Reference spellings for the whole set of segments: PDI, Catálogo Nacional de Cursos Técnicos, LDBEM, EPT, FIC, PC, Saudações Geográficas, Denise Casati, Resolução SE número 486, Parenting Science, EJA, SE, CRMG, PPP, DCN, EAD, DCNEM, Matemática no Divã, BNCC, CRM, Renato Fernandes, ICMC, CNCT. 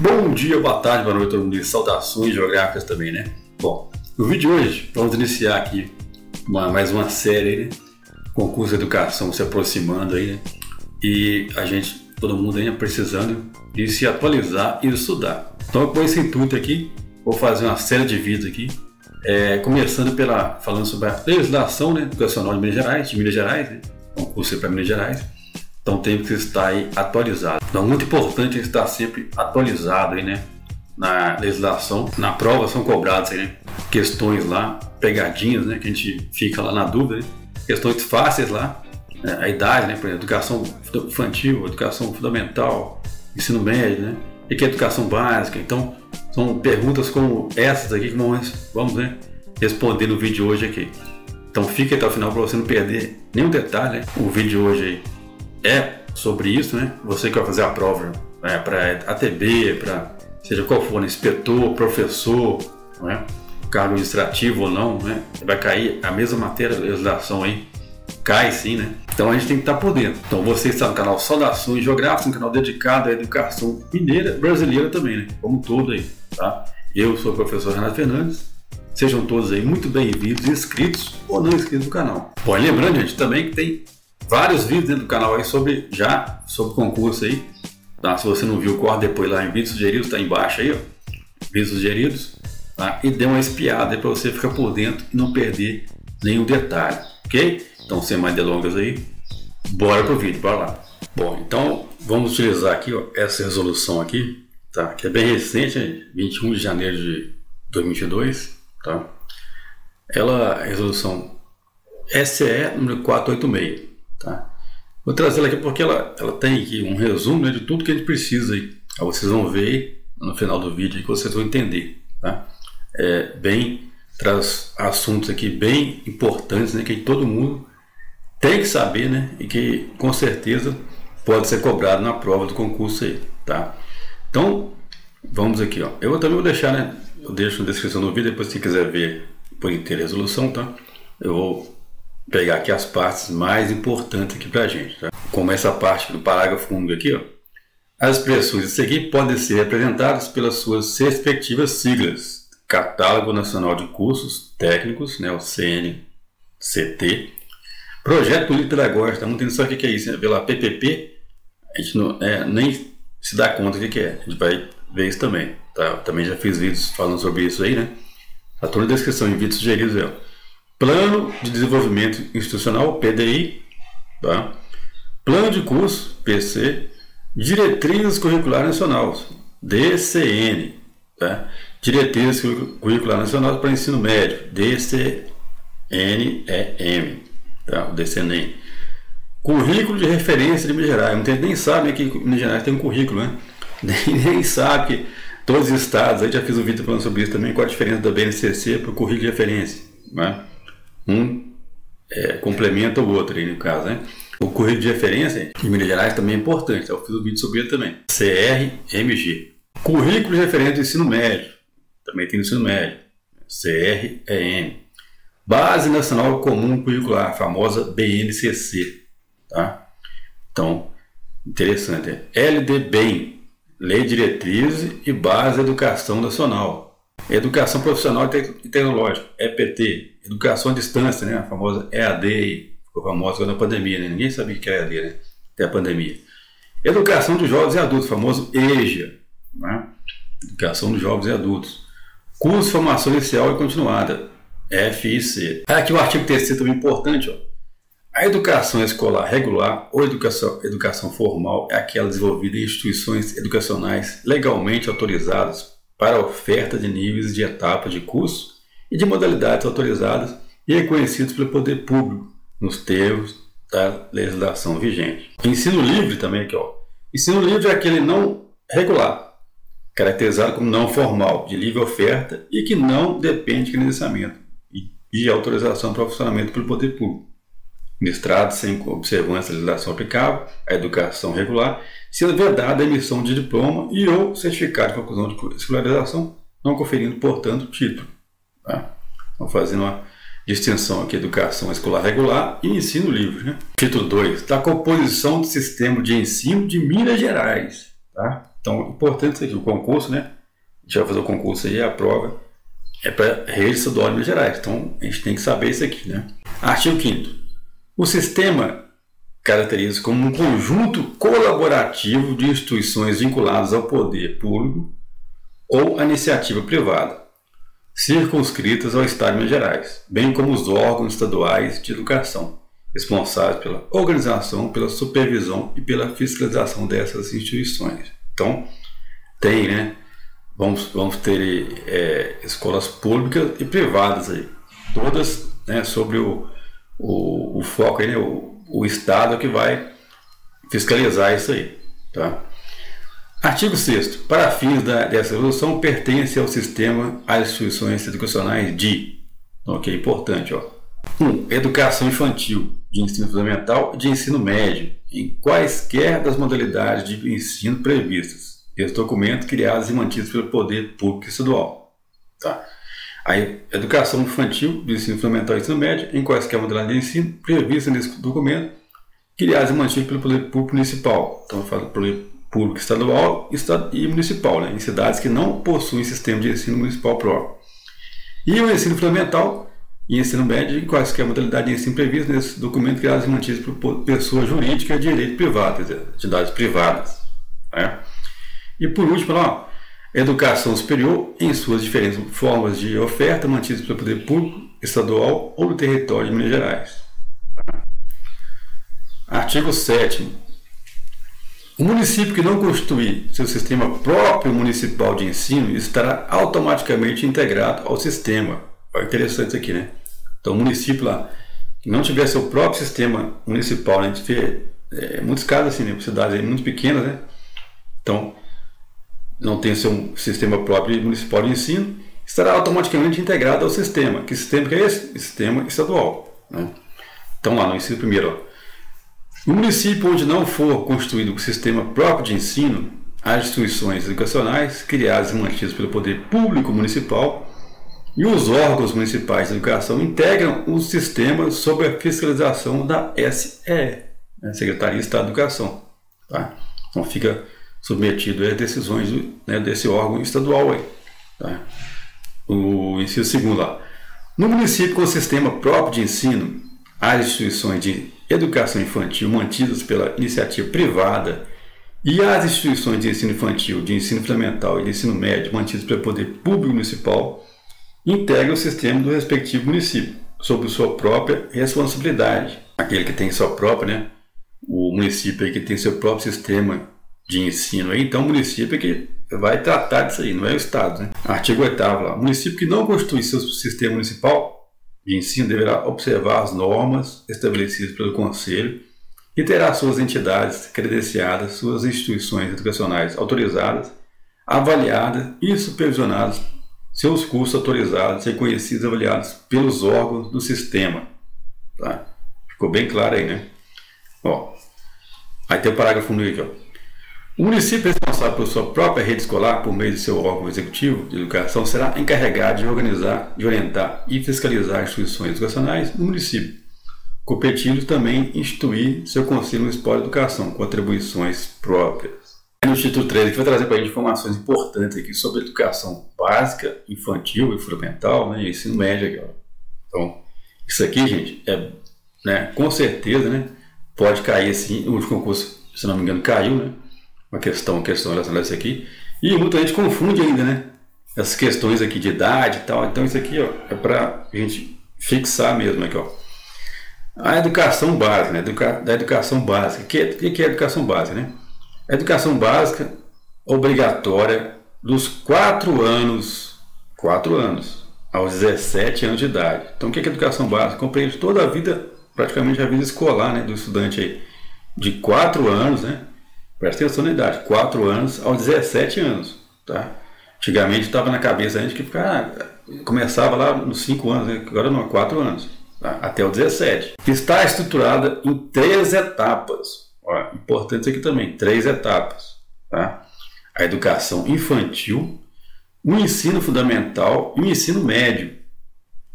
Bom dia, boa tarde, boa noite, todo mundo. Saudações geográficas também, né? Bom, no vídeo de hoje vamos iniciar aqui mais uma série, né? Concurso de educação se aproximando aí, né? E a gente, todo mundo ainda precisando de se atualizar e estudar. Então, com esse intuito aqui, vou fazer uma série de vídeos aqui, começando falando sobre a legislação, né, educacional de Minas Gerais, né? Concurso para Minas Gerais. Então tem que estar aí atualizado. Então é muito importante estar sempre atualizado aí, né, na legislação. Na prova são cobradas aí, né, questões lá, pegadinhas, né, que a gente fica lá na dúvida, né? Questões fáceis lá, né? A idade, né, por exemplo, educação infantil, educação fundamental, ensino médio, né, e que é educação básica. Então são perguntas como essas aqui que nós vamos, né, responder no vídeo de hoje aqui. Então fica até o final para você não perder nenhum detalhe, né? O vídeo de hoje aí é sobre isso, né? Você que vai fazer a prova, né, para ATB, para seja qual for, né, inspetor, professor, né, cargo administrativo ou não, né, vai cair a mesma matéria da legislação aí, cai sim, né? Então a gente tem que estar por dentro. Então você está no canal Saudações Geográficas, um canal dedicado à educação mineira, brasileira também, né, como todo aí, tá? Eu sou o professor Renato Fernandes. Sejam todos aí muito bem-vindos, inscritos ou não inscritos no canal. Bom, e lembrando, gente, também que tem vários vídeos dentro do canal aí sobre concurso aí, tá? Se você não viu, corre depois lá em vídeos sugeridos, tá embaixo aí, ó, vídeos sugeridos, tá? E dê uma espiada aí para você ficar por dentro e não perder nenhum detalhe, ok? Então, sem mais delongas aí, bora pro vídeo, bora lá. Bom, então vamos utilizar aqui, ó, essa resolução aqui, tá? Que é bem recente, né? 21 de janeiro de 2022, tá? Ela, resolução SE número 486. Tá? Vou trazer ela aqui porque ela tem aqui um resumo, né, de tudo que a gente precisa aí. Aí vocês vão ver no final do vídeo aí que vocês vão entender, tá? Traz assuntos aqui bem importantes, né, que todo mundo tem que saber, né, e que com certeza pode ser cobrado na prova do concurso aí, tá? Então vamos aqui, ó. Eu também vou deixar, né, eu deixo na descrição do vídeo, depois se quiser ver por inteira a resolução, tá? Eu vou pegar aqui as partes mais importantes aqui pra gente, tá? Como essa parte do parágrafo único aqui, ó. As expressões a seguir podem ser representadas pelas suas respectivas siglas: Catálogo Nacional de Cursos Técnicos, né, o CNCT, Projeto Político Pedagógico. Tá? Não tem só o que é isso, né? Pela PPP, a gente não, nem se dá conta do que é. A gente vai ver isso também, tá? Eu também já fiz vídeos falando sobre isso aí, né? Tá toda a descrição em vídeos sugeridos aí, ó. Plano de Desenvolvimento Institucional, PDI, tá? Plano de Curso, PC, Diretrizes Curriculares Nacionais, DCN, tá? Diretrizes Curriculares Nacionais para Ensino Médio, DCNEM, tá? O DCNEM. Currículo de Referência de Minas Gerais. Não tem, nem sabe, né, que Minas Gerais tem um currículo, né? Nem sabe que todos os estados, aí já fiz um vídeo falando sobre isso também, qual a diferença da BNCC para o currículo de referência, né? Um complementa o outro aí no caso, né? O currículo de referência em Minas Gerais também é importante, eu fiz um vídeo sobre ele também. CRMG. Currículo de referência do ensino médio. Também tem ensino médio. CRM. Base Nacional Comum Curricular, a famosa BNCC, tá? Então, interessante. LDBEM. Lei de Diretrizes e Base da Educação Nacional. Educação Profissional e Tecnológica, EPT. Educação à distância, né, a famosa EAD, ficou famosa na pandemia, né? Ninguém sabia o que era EAD, né, até a pandemia. Educação dos Jovens e Adultos, famoso EJA, né? Educação dos Jovens e Adultos. Curso de Formação Inicial e Continuada, FIC. Aqui o artigo 3º também é importante, ó. A educação escolar regular ou educação formal é aquela desenvolvida em instituições educacionais legalmente autorizadas para oferta de níveis de etapas de curso e de modalidades autorizadas e reconhecidos pelo poder público nos termos da legislação vigente. Ensino livre também aqui, ó. Ensino livre é aquele não regular, caracterizado como não formal, de livre oferta e que não depende de credenciamento e autorização para o funcionamento pelo poder público, ministrado sem observância da legislação aplicável à educação regular, sendo vedada a emissão de diploma e ou certificado de conclusão de escolarização, não conferindo, portanto, título. Tá? Então, fazendo uma distinção aqui, educação escolar regular e ensino livre, né? Título 2, da composição do sistema de ensino de Minas Gerais, tá? Então, importante isso aqui, o concurso, né? A gente vai fazer o concurso aí, a prova é para registro do Minas Gerais. Então, a gente tem que saber isso aqui, né? Artigo 5º. O sistema caracteriza-se como um conjunto colaborativo de instituições vinculadas ao poder público ou à iniciativa privada, circunscritas ao Estado de Minas Gerais, bem como os órgãos estaduais de educação, responsáveis pela organização, pela supervisão e pela fiscalização dessas instituições. Então, tem, né? Vamos ter escolas públicas e privadas aí, todas, né, sobre o foco aí, né, o Estado que vai fiscalizar isso aí, tá? Artigo 6º. Para fins dessa resolução, pertence ao sistema as instituições educacionais de, ok, importante, ó. 1. Educação infantil, de ensino fundamental e de ensino médio, em quaisquer das modalidades de ensino previstas. Esse documento criado e mantido pelo Poder Público Estadual, tá? Aí, educação infantil, de ensino fundamental e ensino médio, em quaisquer modalidades de ensino, prevista nesse documento, criado e mantido pelo Poder Público Municipal. Então, eu falo Poder Público Estadual e Municipal, né? Em cidades que não possuem sistema de ensino municipal próprio. E o ensino fundamental e ensino médio, em quaisquer modalidades de ensino prevista nesse documento, criado e mantido por pessoa jurídica e direito privado, quer dizer, entidades privadas, né? E por último, ó, educação superior em suas diferentes formas de oferta mantidas pelo poder público, estadual ou do território de Minas Gerais. Artigo 7º. O município que não constituir seu sistema próprio municipal de ensino estará automaticamente integrado ao sistema. Olha que interessante isso aqui, né? Então, o município lá que não tiver seu próprio sistema municipal, né? A gente vê muitos casos assim, né? Cidades muito pequenas, né? Então, não tem seu sistema próprio municipal de ensino, estará automaticamente integrado ao sistema. Que sistema que é esse? Sistema estadual, né? Então, lá no inciso primeiro, ó. O município onde não for constituído o sistema próprio de ensino, as instituições educacionais criadas e mantidas pelo poder público municipal e os órgãos municipais de educação integram o sistema sob a fiscalização da SE, né? Secretaria de Estado de Educação, tá? Então, fica submetido às decisões, né, desse órgão estadual aí, tá? O inciso segundo lá. No município com sistema próprio de ensino, as instituições de educação infantil mantidas pela iniciativa privada e as instituições de ensino infantil, de ensino fundamental e de ensino médio mantidas pelo poder público municipal integram o sistema do respectivo município sob sua própria responsabilidade. Aquele que tem sua própria, né, o município aí que tem seu próprio sistema de ensino aí, então o município é que vai tratar disso aí, não é o Estado, né? Artigo 8º lá. O município que não constitui seu sistema municipal de ensino deverá observar as normas estabelecidas pelo Conselho e terá suas entidades credenciadas, suas instituições educacionais autorizadas, avaliadas e supervisionadas, seus cursos autorizados, reconhecidos e avaliados pelos órgãos do sistema, tá? Ficou bem claro aí, né? Ó, aí tem o parágrafo 1 aqui, ó. O município responsável por sua própria rede escolar, por meio de seu órgão executivo de educação, será encarregado de organizar, de orientar e fiscalizar instituições educacionais no município, competindo também instituir seu Conselho Municipal de Educação, com atribuições próprias. No título 3, aqui vai trazer para a gente informações importantes aqui sobre educação básica, infantil e fundamental, né, e ensino médio aqui, ó. Então, isso aqui, gente, né, com certeza, né, pode cair assim, o concurso, se não me engano, caiu, né? Uma questão relacionada a isso aqui. E muita gente confunde ainda, né? Essas questões aqui de idade e tal. Então, isso aqui, ó, é para a gente fixar mesmo aqui, ó. A educação básica, né? Da educação básica. O que é a educação básica, né? A educação básica obrigatória dos 4 anos aos 17 anos de idade. Então, o que é a educação básica? Compreende toda a vida, praticamente a vida escolar, né? Do estudante aí. De 4 anos, né? Presta atenção na idade, 4 anos aos 17 anos, tá? Antigamente estava na cabeça a gente que começava lá nos 5 anos, né? Agora não, 4 anos, tá? Até os 17. Está estruturada em 3 etapas. Olha, importante isso aqui também, 3 etapas, tá? A educação infantil, o ensino fundamental e o ensino médio,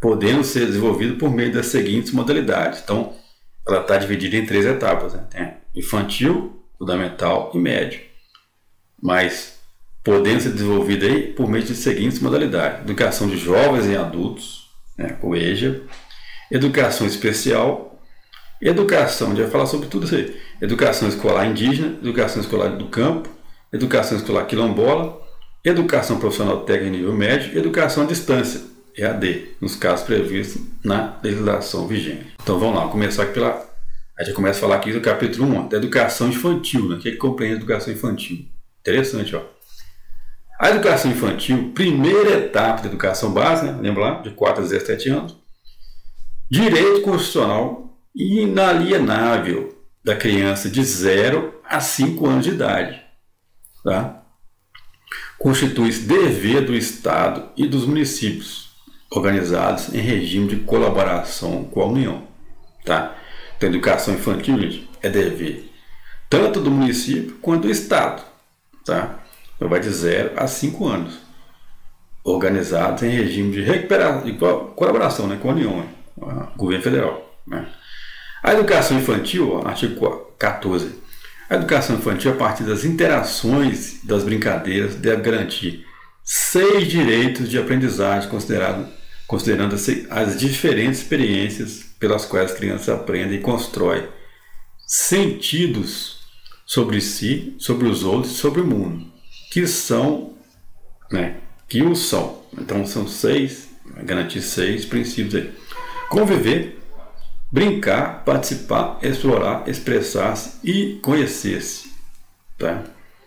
podendo ser desenvolvido por meio das seguintes modalidades. Então, ela está dividida em 3 etapas, né? Tem infantil, fundamental e médio. mas podendo ser desenvolvida aí por meio de seguintes modalidades: educação de jovens e adultos, né, com EJA, educação especial, educação, a gente vai falar sobre tudo isso aí, educação escolar indígena, educação escolar do campo, educação escolar quilombola, educação profissional técnica nível médio e educação à distância, EAD, nos casos previstos na legislação vigente. Então vamos lá, começar aqui pela... A gente começa a falar aqui do capítulo 1, da educação infantil, né? O que é que compreende a educação infantil? Interessante, ó. A educação infantil, primeira etapa da educação básica, né? Lembra lá, de 4 a 17 anos, direito constitucional inalienável da criança de 0 a 5 anos de idade, tá? Constitui-se dever do Estado e dos municípios organizados em regime de colaboração com a União, tá? Então, a educação infantil, gente, é dever tanto do município quanto do Estado, tá? Então, vai de 0 a 5 anos, organizados em regime de colaboração, né, com a União, né, o governo federal, né? A educação infantil, ó, artigo 14. A educação infantil, a partir das interações, das brincadeiras, deve garantir 6 direitos de aprendizagem, considerando as diferentes experiências pelas quais as crianças aprendem e constroem sentidos sobre si, sobre os outros e sobre o mundo, que são, né, que o são. Então são 6, garantir 6 princípios aí: conviver, brincar, participar, explorar, expressar-se e conhecer-se, tá?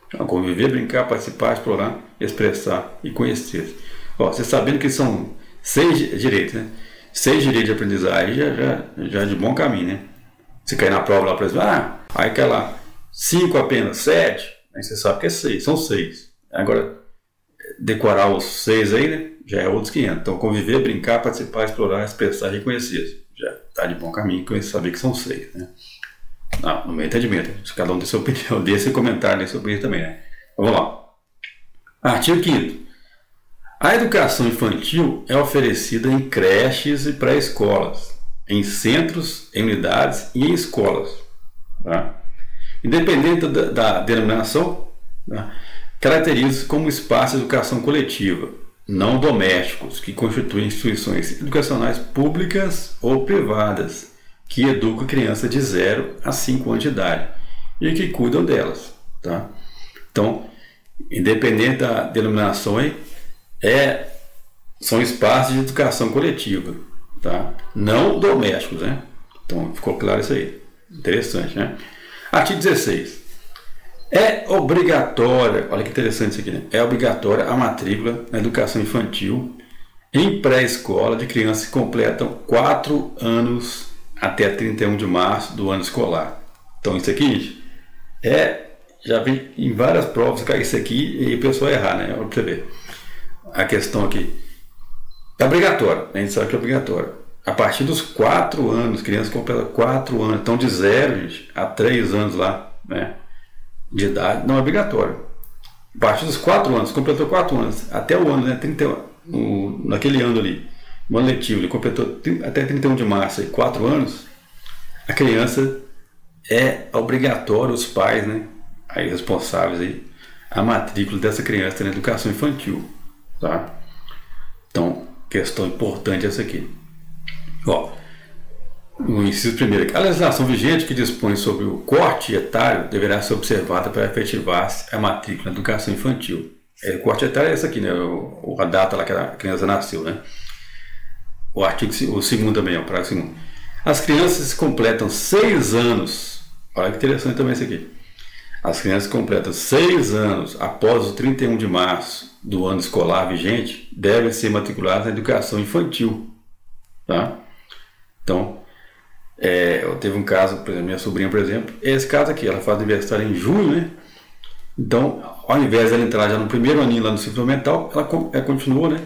Então, conviver, brincar, participar, explorar, expressar e conhecer-se. Ó, você sabendo que são 6 direitos, né? 6 direitos de aprendizagem já é de bom caminho, né? Você cai na prova lá, por exemplo, aí cai lá 5 apenas, 7, aí você sabe que é 6, são 6. Agora, decorar os 6 aí, né? Já é outros 500. Então, conviver, brincar, participar, explorar, expressar e conhecer. Já está de bom caminho, que saber que são 6, né? Não, no meio entendimento. Cada um tem sua opinião, desse comentário sobre isso também, né? Então, vamos lá. Artigo 5º. A educação infantil é oferecida em creches e pré-escolas, em centros, em unidades e em escolas, tá? Independente da denominação, tá? Caracteriza-se como espaço de educação coletiva, não domésticos, que constituem instituições educacionais públicas ou privadas, que educam crianças de 0 a 5 anos de idade e que cuidam delas, tá? Então, independente da denominação aí, são espaços de educação coletiva, tá? Não domésticos, né? Então ficou claro isso aí. Interessante, né? Artigo 16. É obrigatória, olha que interessante isso aqui, né? É obrigatória a matrícula na educação infantil em pré-escola de crianças que completam 4 anos até 31 de março do ano escolar. Então isso aqui, gente, já vi em várias provas cair isso aqui e o pessoal errar, né? Olha pra você ver. A questão aqui é obrigatória, a gente sabe que é obrigatória. A partir dos 4 anos, crianças completam 4 anos, então de 0, gente, a 3 anos lá, né, de idade, não é obrigatório. A partir dos 4 anos, completou 4 anos, até o ano, né, 31, naquele ano ali, no ano letivo, ele completou até 31 de março, 4 anos, a criança é obrigatória, os pais, né, aí responsáveis aí, a matrícula dessa criança na educação infantil, tá? Então, questão importante essa aqui. Ó, no inciso 1º, a legislação vigente que dispõe sobre o corte etário deverá ser observada para efetivar-se a matrícula na educação infantil. O corte etário é essa aqui, né? A data lá que a criança nasceu, né? O artigo 2º também, ó, parágrafo 2º. As crianças completam 6 anos. Olha que interessante também isso aqui. As crianças completam 6 anos após o 31 de março do ano escolar vigente devem ser matriculadas na educação infantil, tá? Então, eu teve um caso, por exemplo, minha sobrinha, por exemplo, esse caso aqui, ela faz aniversário em junho, né? Então, ao invés dela entrar já no primeiro aninho lá no ciclo mental, ela continuou, né,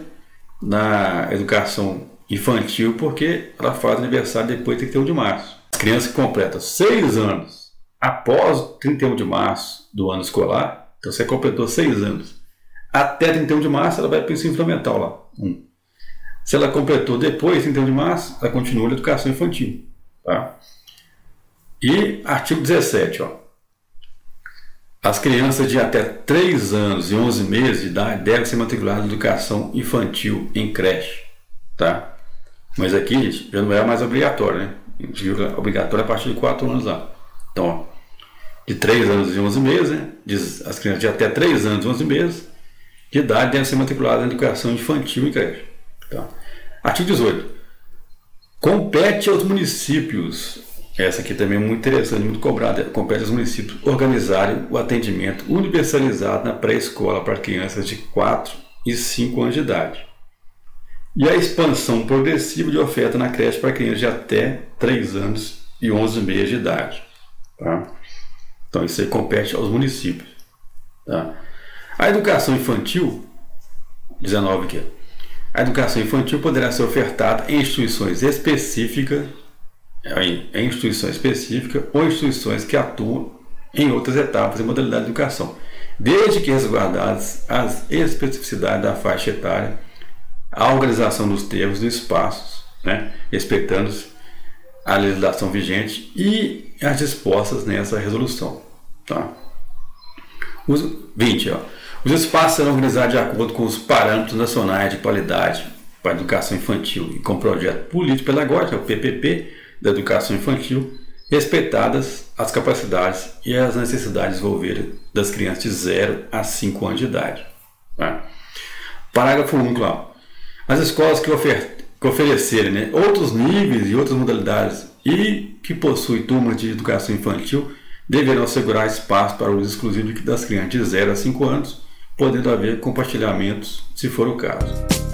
na educação infantil, porque ela faz aniversário depois de 31 de março. As crianças que completam 6 anos após 31 de março do ano escolar, então você completou 6 anos, até 31 de março ela vai para o ensino fundamental lá, 1. Se ela completou depois de 31 de março, ela continua na educação infantil, tá? E artigo 17, ó. As crianças de até 3 anos e 11 meses de idade devem ser matriculadas em educação infantil em creche, tá? Mas aqui, gente, já não é mais obrigatório, né? Obrigatório a partir de 4 anos lá. Então, ó, de 3 anos e 11 meses, né? As crianças de até 3 anos e 11 meses de idade devem ser matriculadas em educação infantil em creche. Tá? Artigo 18. Compete aos municípios... Essa aqui também é muito interessante, muito cobrada. Compete aos municípios organizarem o atendimento universalizado na pré-escola para crianças de 4 e 5 anos de idade. E a expansão progressiva de oferta na creche para crianças de até 3 anos e 11 meses de idade. Tá? Então isso aí compete aos municípios. Tá? A educação infantil, 19 aqui. A educação infantil poderá ser ofertada em instituições específicas ou instituições que atuam em outras etapas e modalidades de educação, desde que resguardadas as especificidades da faixa etária, a organização dos termos dos espaços, né, respeitando a legislação vigente e as dispostas nessa resolução. Tá? Os 20. Ó. Os espaços serão organizados de acordo com os parâmetros nacionais de qualidade para a educação infantil e com o projeto político-pedagógico, o PPP, da educação infantil, respeitadas as capacidades e as necessidades de desenvolver das crianças de 0 a 5 anos de idade. Tá? Parágrafo 1. Lá. As escolas que oferecerem, né, outros níveis e outras modalidades e que possuem turmas de educação infantil deverão assegurar espaço para o uso exclusivo das crianças de 0 a 5 anos, podendo haver compartilhamentos se for o caso.